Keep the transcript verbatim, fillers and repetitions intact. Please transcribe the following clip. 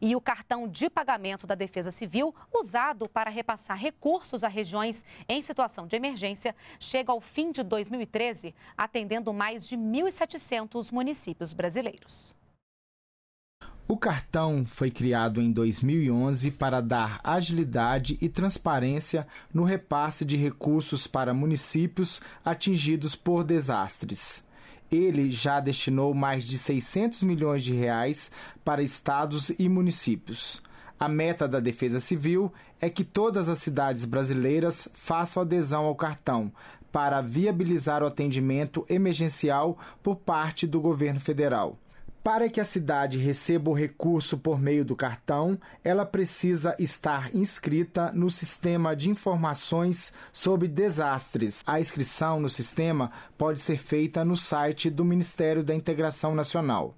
e o cartão de pagamento da Defesa Civil, usado para repassar recursos a regiões em situação de emergência, chega ao fim de dois mil e treze, atendendo mais de mil e setecentos municípios brasileiros. O cartão foi criado em dois mil e onze para dar agilidade e transparência no repasse de recursos para municípios atingidos por desastres. Ele já destinou mais de seiscentos milhões de reais para estados e municípios. A meta da Defesa Civil é que todas as cidades brasileiras façam adesão ao cartão para viabilizar o atendimento emergencial por parte do governo federal. Para que a cidade receba o recurso por meio do cartão, ela precisa estar inscrita no Sistema de Informações sobre Desastres. A inscrição no sistema pode ser feita no site do Ministério da Integração Nacional.